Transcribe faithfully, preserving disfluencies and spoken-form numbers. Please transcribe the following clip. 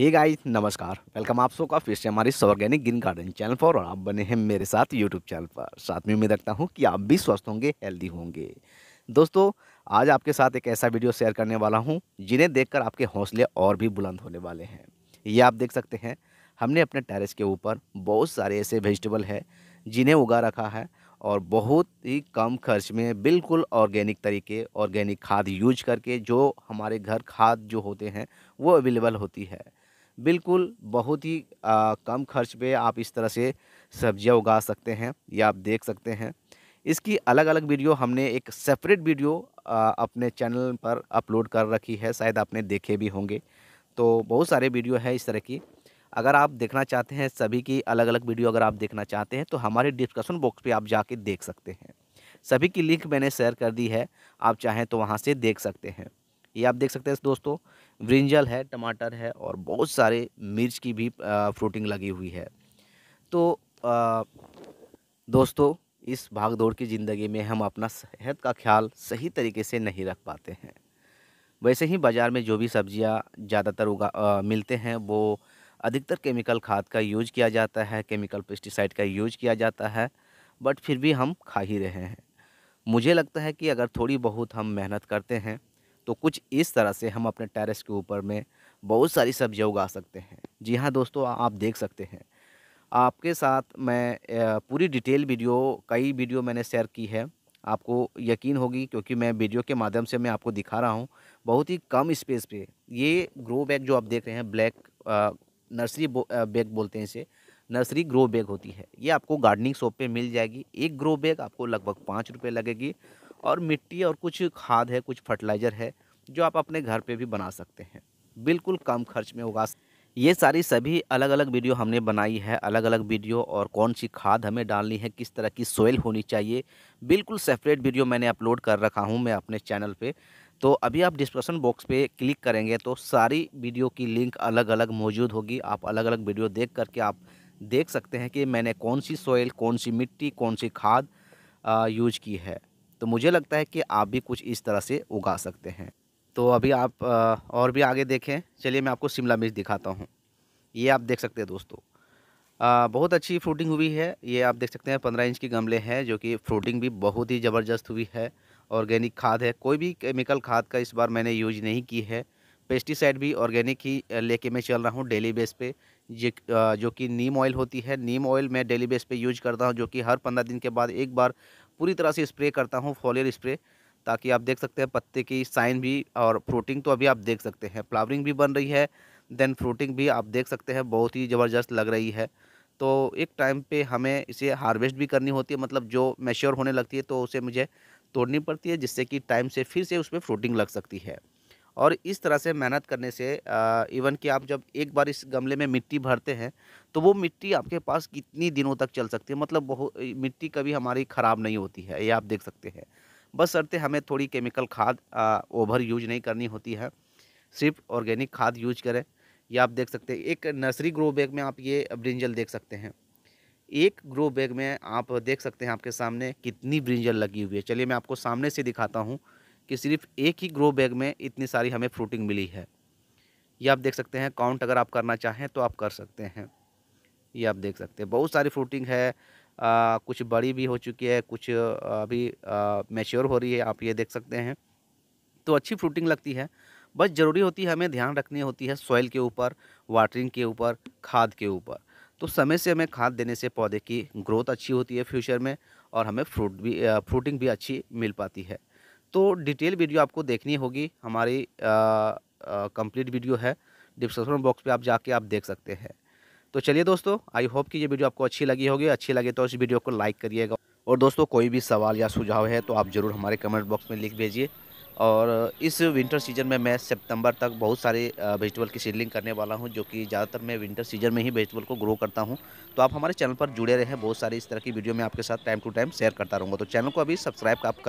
Hey guys नमस्कार, welcome आप सबका फिर से हमारी ऑर्गेनिक ग्रीन गार्डन चैनल पर। और आप बने हैं मेरे साथ यूट्यूब चैनल पर। साथ में उम्मीद रखता हूं कि आप भी स्वस्थ होंगे, हेल्दी होंगे। दोस्तों, आज आपके साथ एक ऐसा वीडियो शेयर करने वाला हूं जिन्हें देखकर आपके हौसले और भी बुलंद होने वाले हैं। ये आप देख सकते हैं, हमने अपने टेरेस के ऊपर बहुत सारे ऐसे वेजिटेबल है जिन्हें उगा रखा है और बहुत ही कम खर्च में बिल्कुल ऑर्गेनिक तरीके, ऑर्गेनिक खाद यूज करके, जो हमारे घर खाद जो होते हैं वो अवेलेबल होती है। बिल्कुल बहुत ही आ, कम खर्च पे आप इस तरह से सब्जियां उगा सकते हैं। या आप देख सकते हैं, इसकी अलग अलग वीडियो हमने एक सेपरेट वीडियो आ, अपने चैनल पर अपलोड कर रखी है, शायद आपने देखे भी होंगे। तो बहुत सारे वीडियो है इस तरह की। अगर आप देखना चाहते हैं सभी की अलग अलग वीडियो, अगर आप देखना चाहते हैं तो हमारे डिस्कशन बॉक्स पे आप जाके देख सकते हैं। सभी की लिंक मैंने शेयर कर दी है, आप चाहें तो वहाँ से देख सकते हैं। ये आप देख सकते हैं दोस्तों, ब्रिंजल है, टमाटर है और बहुत सारे मिर्च की भी फ्रूटिंग लगी हुई है। तो आ, दोस्तों, इस भाग दौड़ की ज़िंदगी में हम अपना सेहत का ख्याल सही तरीके से नहीं रख पाते हैं। वैसे ही बाज़ार में जो भी सब्जियाँ ज़्यादातर उगा मिलते हैं वो अधिकतर केमिकल खाद का यूज किया जाता है, केमिकल पेस्टिसाइड का यूज किया जाता है, बट फिर भी हम खा ही रहे हैं। मुझे लगता है कि अगर थोड़ी बहुत हम मेहनत करते हैं तो कुछ इस तरह से हम अपने टेरेस के ऊपर में बहुत सारी सब्जियां उगा सकते हैं। जी हाँ दोस्तों, आप देख सकते हैं। आपके साथ मैं पूरी डिटेल वीडियो, कई वीडियो मैंने शेयर की है, आपको यकीन होगी क्योंकि मैं वीडियो के माध्यम से मैं आपको दिखा रहा हूँ बहुत ही कम स्पेस पे। ये ग्रो बैग जो आप देख रहे हैं, ब्लैक नर्सरी बैग बोलते हैं इसे, नर्सरी ग्रो बैग होती है। ये आपको गार्डनिंग शॉप पे मिल जाएगी। एक ग्रो बैग आपको लगभग पाँच रुपये लगेगी और मिट्टी और कुछ खाद है, कुछ फर्टिलाइज़र है जो आप अपने घर पे भी बना सकते हैं। बिल्कुल कम खर्च में उगा ये सारी सभी अलग अलग वीडियो हमने बनाई है, अलग अलग वीडियो, और कौन सी खाद हमें डालनी है, किस तरह की सोइल होनी चाहिए, बिल्कुल सेपरेट वीडियो मैंने अपलोड कर रखा हूँ मैं अपने चैनल पर। तो अभी आप डिस्क्रिप्शन बॉक्स पे क्लिक करेंगे तो सारी वीडियो की लिंक अलग अलग मौजूद होगी। आप अलग अलग वीडियो देख करके आप देख सकते हैं कि मैंने कौन सी सोइल, कौन सी मिट्टी, कौन सी खाद आ, यूज की है। तो मुझे लगता है कि आप भी कुछ इस तरह से उगा सकते हैं। तो अभी आप आ, और भी आगे देखें। चलिए मैं आपको शिमला मिर्च दिखाता हूँ। ये आप देख सकते हैं दोस्तों, आ, बहुत अच्छी फ्रूटिंग हुई है। ये आप देख सकते हैं पंद्रह इंच के गमले हैं, जो कि फ्रूटिंग भी बहुत ही ज़बरदस्त हुई है। ऑर्गेनिक खाद है, कोई भी केमिकल खाद का इस बार मैंने यूज नहीं की है। पेस्टिसाइड भी ऑर्गेनिक ही लेके मैं चल रहा हूँ डेली बेस पे, जो कि नीम ऑयल होती है। नीम ऑयल मैं डेली बेस पे यूज करता हूँ, जो कि हर पंद्रह दिन के बाद एक बार पूरी तरह से स्प्रे करता हूँ, फॉलियर स्प्रे, ताकि आप देख सकते हैं पत्ते की साइन भी और फ्रूटिंग। तो अभी आप देख सकते हैं फ्लावरिंग भी बन रही है, देन फ्रूटिंग भी आप देख सकते हैं बहुत ही ज़बरदस्त लग रही है। तो एक टाइम पे हमें इसे हार्वेस्ट भी करनी होती है, मतलब जो मैच्योर होने लगती है तो उसे मुझे तोड़नी पड़ती है, जिससे कि टाइम से फिर से उस पर फ्रूटिंग लग सकती है। और इस तरह से मेहनत करने से आ, इवन कि आप जब एक बार इस गमले में मिट्टी भरते हैं तो वो मिट्टी आपके पास कितनी दिनों तक चल सकती है, मतलब बहुत मिट्टी कभी हमारी ख़राब नहीं होती है। ये आप देख सकते हैं, बस शर्ते हमें थोड़ी केमिकल खाद आ, ओवर यूज नहीं करनी होती है, सिर्फ ऑर्गेनिक खाद यूज करें। ये आप देख सकते हैं, एक नर्सरी ग्रो बैग में आप ये ब्रिंजल देख सकते हैं। एक ग्रो बैग में आप देख सकते हैं आपके सामने कितनी ब्रिंजल लगी हुई है। चलिए मैं आपको सामने से दिखाता हूँ कि सिर्फ एक ही ग्रो बैग में इतनी सारी हमें फ्रूटिंग मिली है। ये आप देख सकते हैं, काउंट अगर आप करना चाहें तो आप कर सकते हैं। ये आप देख सकते हैं बहुत सारी फ्रूटिंग है, आ, कुछ बड़ी भी हो चुकी है, कुछ अभी मैच्योर हो रही है, आप ये देख सकते हैं। तो अच्छी फ्रूटिंग लगती है। बस ज़रूरी होती है हमें ध्यान रखनी होती है सॉइल के ऊपर, वाटरिंग के ऊपर, खाद के ऊपर। तो समय से हमें खाद देने से पौधे की ग्रोथ अच्छी होती है फ्यूचर में, और हमें फ्रूट भी फ्रूटिंग भी अच्छी मिल पाती है। तो डिटेल वीडियो आपको देखनी होगी, हमारी कंप्लीट वीडियो है, डिस्क्रिप्शन बॉक्स पे आप जाके आप देख सकते हैं। तो चलिए दोस्तों, आई होप कि ये वीडियो आपको अच्छी लगी होगी। अच्छी लगे तो इस वीडियो को लाइक करिएगा, और दोस्तों कोई भी सवाल या सुझाव है तो आप ज़रूर हमारे कमेंट बॉक्स में लिख भेजिए। और इस विंटर सीजन में मैं सितंबर तक बहुत सारे वेजिटेबल की सीडलिंग करने वाला हूं, जो कि ज़्यादातर मैं विंटर सीजन में ही वेजिटेबल को ग्रो करता हूं। तो आप हमारे चैनल पर जुड़े रहें, बहुत सारी इस तरह की वीडियो मैं आपके साथ टाइम टू टाइम शेयर करता रहूँगा। तो चैनल को अभी सब्सक्राइब आप कर